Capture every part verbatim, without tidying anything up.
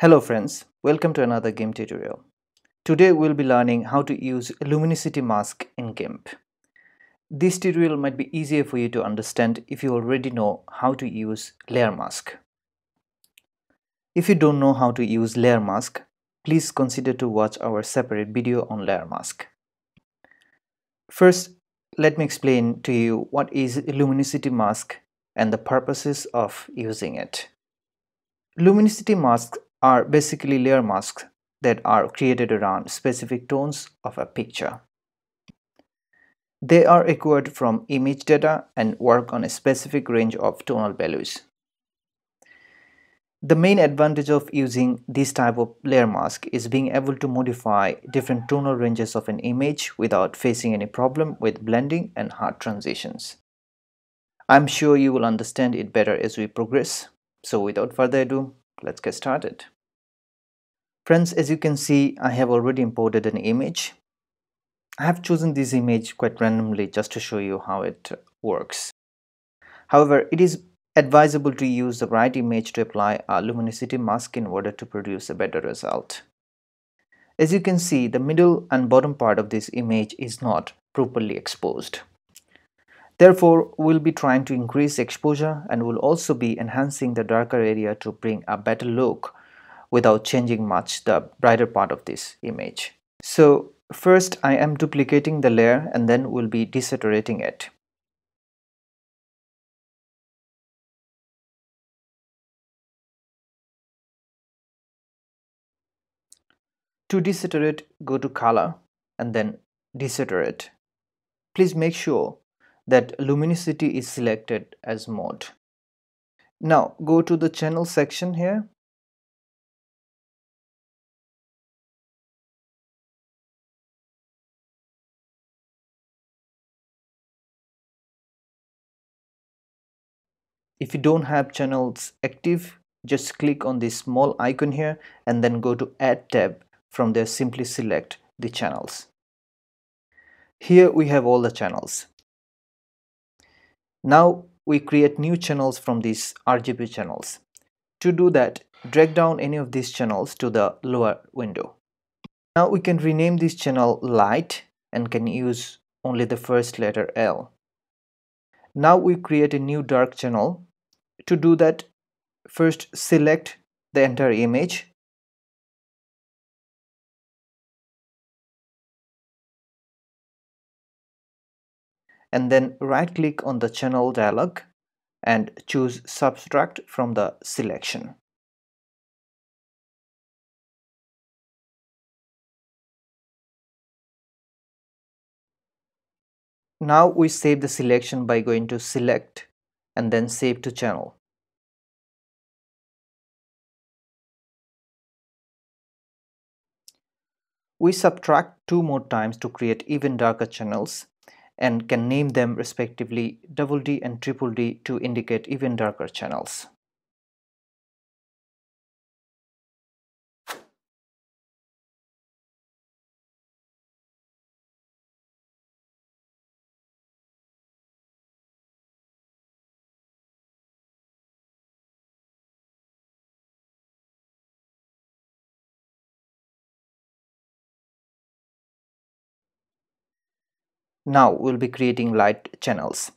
Hello friends, welcome to another GIMP tutorial. Today we'll be learning how to use luminosity mask in GIMP. This tutorial might be easier for you to understand if you already know how to use layer mask. If you don't know how to use layer mask, please consider to watch our separate video on layer mask. First, let me explain to you what is luminosity mask and the purposes of using it. Luminosity masks are basically layer masks that are created around specific tones of a picture. They are acquired from image data and work on a specific range of tonal values. The main advantage of using this type of layer mask is being able to modify different tonal ranges of an image without facing any problem with blending and hard transitions. I'm sure you will understand it better as we progress. So without further ado, let's get started. Friends, as you can see, I have already imported an image. I have chosen this image quite randomly just to show you how it works. However, it is advisable to use the right image to apply a luminosity mask in order to produce a better result. As you can see, the middle and bottom part of this image is not properly exposed. Therefore, we'll be trying to increase exposure and will also be enhancing the darker area to bring a better look without changing much the brighter part of this image. So first I am duplicating the layer and then we'll be desaturating it. To desaturate, go to color and then desaturate. Please make sure that luminosity is selected as mode. Now go to the channel section here. If you don't have channels active, just click on this small icon here and then go to Add tab. From there, simply select the channels. Here we have all the channels. Now we create new channels from these R G B channels. To do that, drag down any of these channels to the lower window. Now we can rename this channel Light and can use only the first letter L. Now we create a new dark channel. To do that, first select the entire image. And then right click on the channel dialog and choose Subtract from the selection. Now we save the selection by going to Select and then Save to Channel. We subtract two more times to create even darker channels and can name them respectively double D and triple D to indicate even darker channels. Now we'll be creating light channels.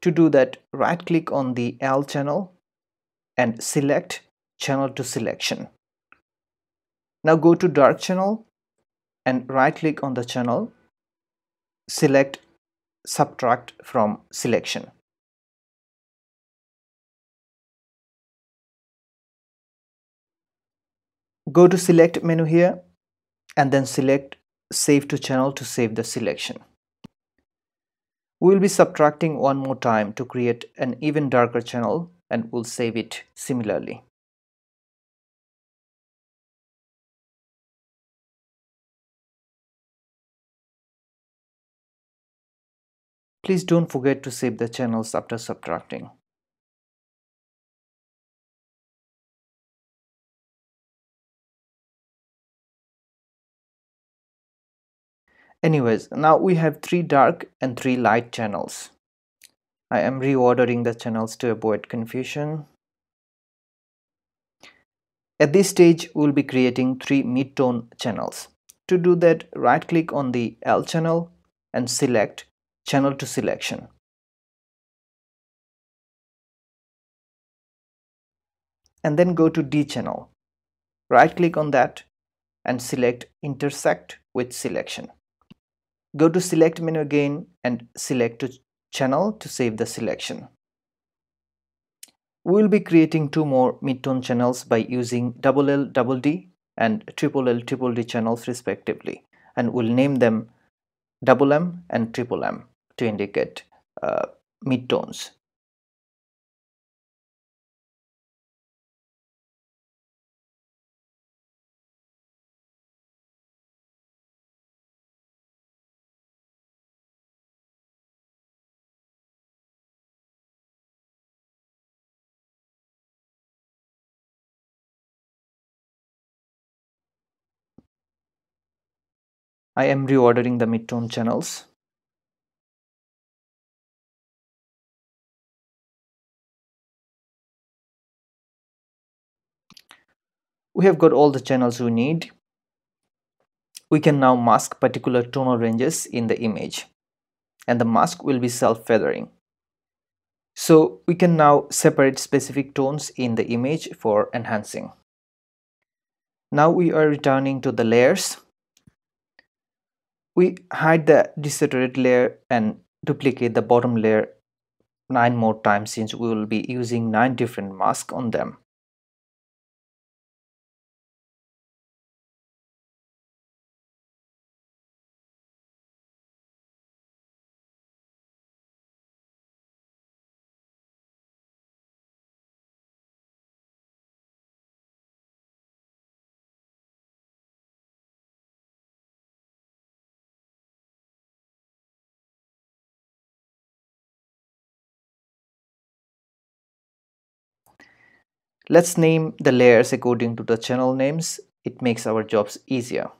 To do that, right click on the L channel and select Channel to Selection. Now go to Dark channel and right click on the channel, select Subtract from Selection. Go to Select menu here and then select Save to Channel to save the selection. We'll be subtracting one more time to create an even darker channel and we'll save it similarly. Please don't forget to save the channels after subtracting. Anyways, now we have three dark and three light channels. I am reordering the channels to avoid confusion. At this stage, we'll be creating three mid-tone channels. To do that, right-click on the L channel and select Channel to Selection. And then go to D channel. Right-click on that and select Intersect with Selection. Go to Select menu again and select to Channel to save the selection. We will be creating two more mid-tone channels by using double L double D and triple L triple D channels respectively, and we'll name them double M and triple M to indicate uh, mid-tones. I am reordering the mid-tone channels. We have got all the channels we need. We can now mask particular tonal ranges in the image, and the mask will be self-feathering. So we can now separate specific tones in the image for enhancing. Now we are returning to the layers. We hide the desaturate layer and duplicate the bottom layer nine more times, since we will be using nine different masks on them. Let's name the layers according to the channel names. It makes our jobs easier.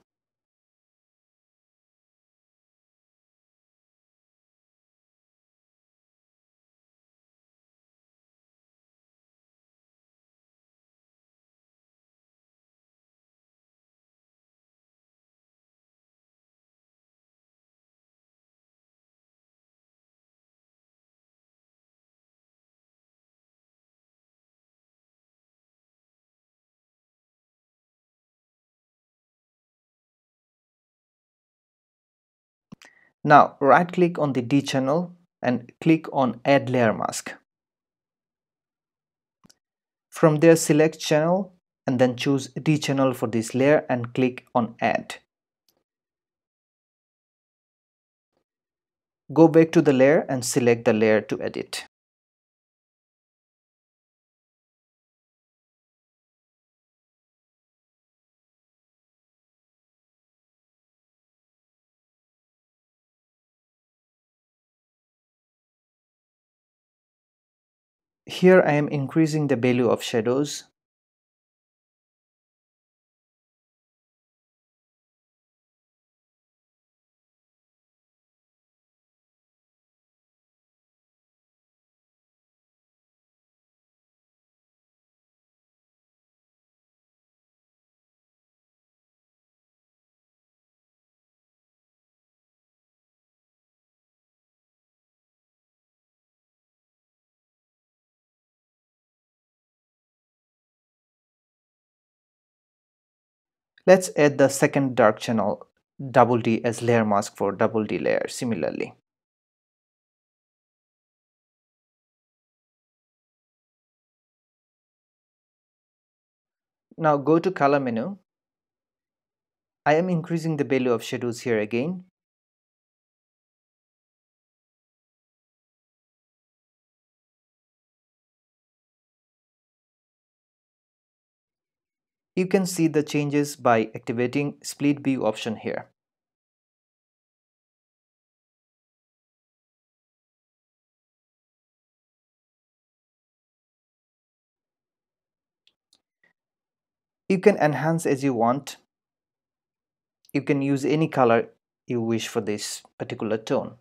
Now right click on the D channel and click on Add Layer Mask. From there select channel and then choose D channel for this layer and click on Add. Go back to the layer and select the layer to edit. Here I am increasing the value of shadows. Let's add the second dark channel double D as layer mask for double D layer similarly. Now go to color menu. I am increasing the value of shadows here again. You can see the changes by activating split view option here. You can enhance as you want. You can use any color you wish for this particular tone.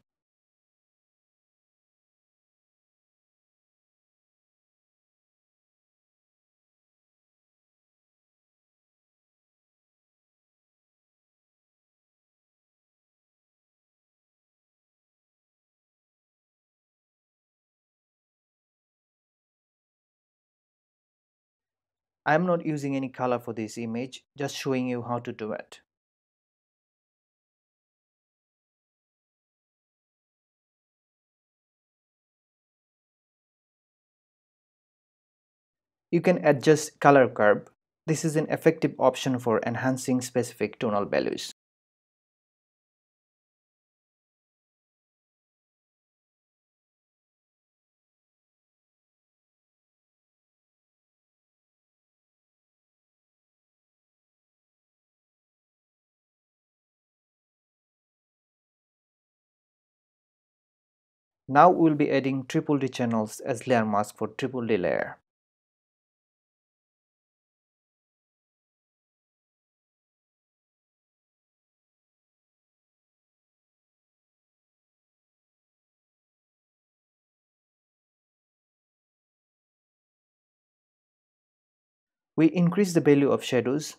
I'm not using any color for this image, just showing you how to do it. You can adjust color curve. This is an effective option for enhancing specific tonal values. Now we'll be adding triple D channels as layer mask for triple D layer. We increase the value of shadows.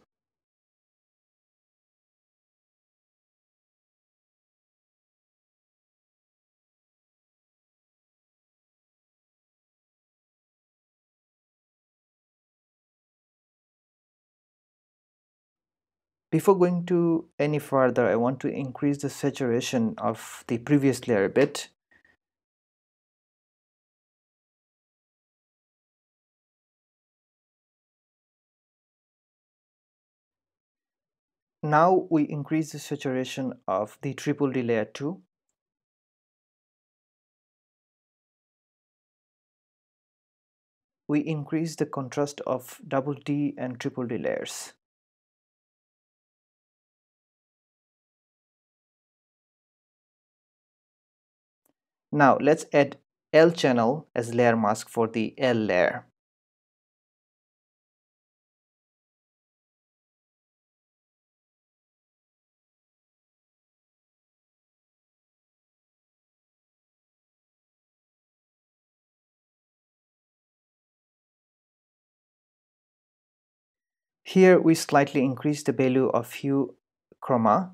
Before going to any further, I want to increase the saturation of the previous layer a bit. Now we increase the saturation of the triple D layer too. We increase the contrast of double D and triple D layers. Now let's add L channel as layer mask for the L layer. Here we slightly increase the value of hue chroma.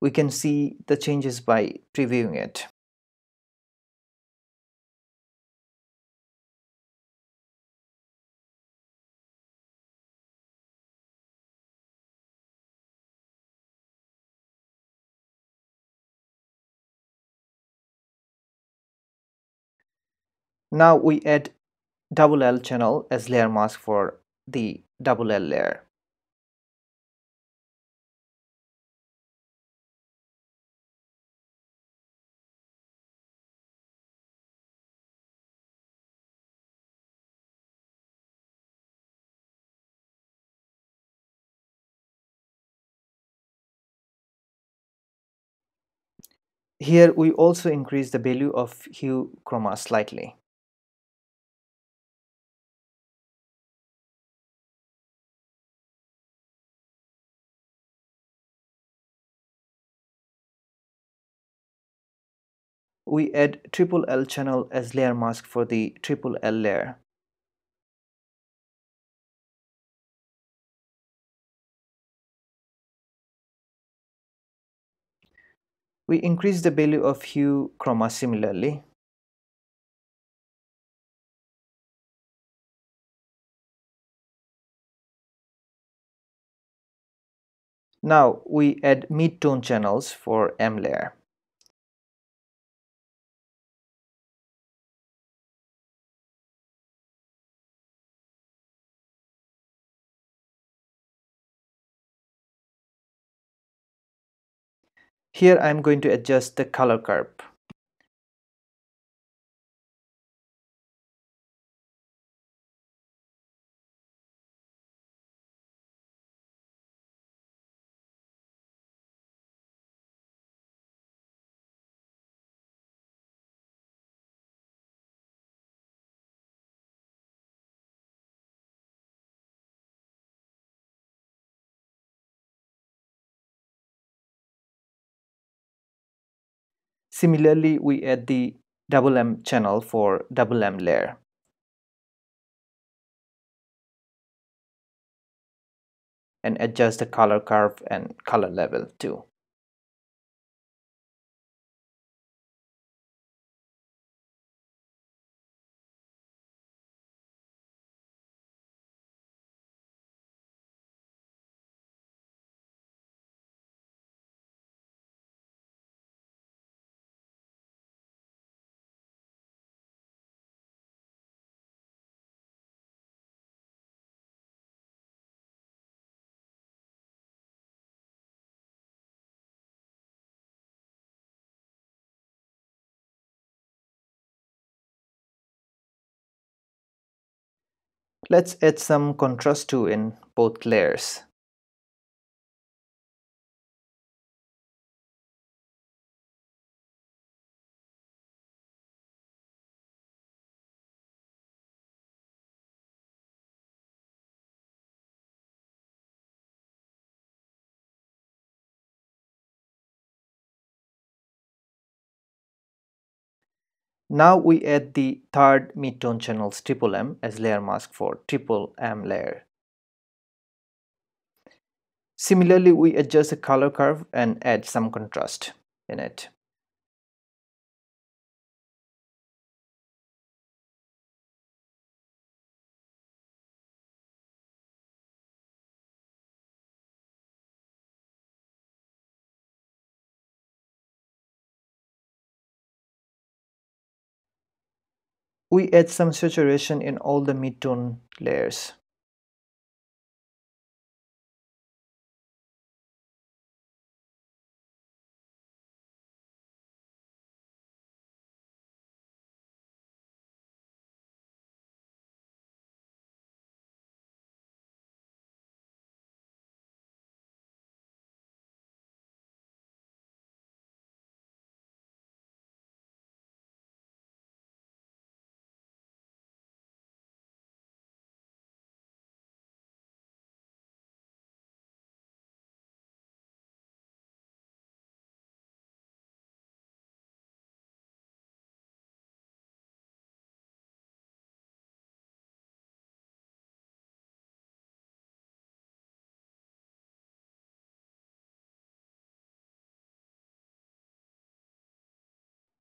We can see the changes by previewing it. Now we add double L channel as layer mask for the double L layer. Here we also increase the value of hue chroma slightly. We add triple L channel as layer mask for the triple L layer. We increase the value of hue chroma similarly. Now we add mid-tone channels for M layer. Here I'm going to adjust the color curve. Similarly, we add the double M channel for double M layer. and adjust the color curve and color level too. Let's add some contrast too in both layers. Now we add the third mid-tone channels triple M as layer mask for triple M layer. Similarly, we adjust the color curve and add some contrast in it. We add some saturation in all the mid-tone layers.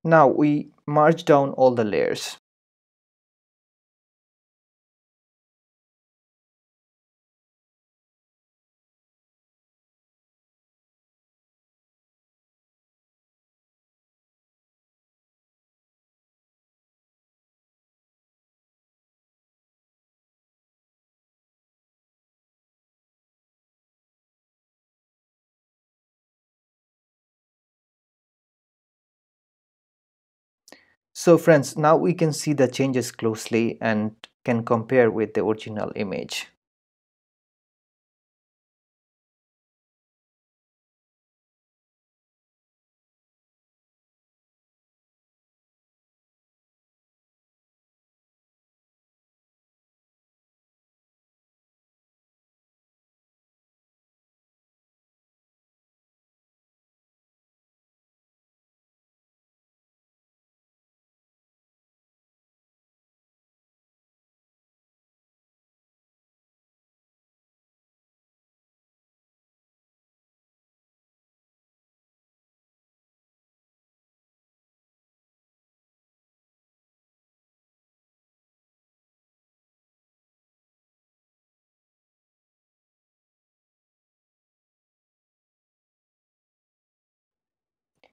Now we merge down all the layers. So friends, now we can see the changes closely and can compare with the original image.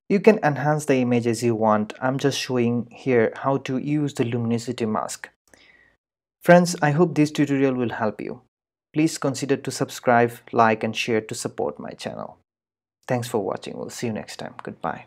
You can enhance the image as you want. I'm just showing here how to use the luminosity mask. Friends, I hope this tutorial will help you. Please consider to subscribe, like and share to support my channel. Thanks for watching. We'll see you next time. Goodbye.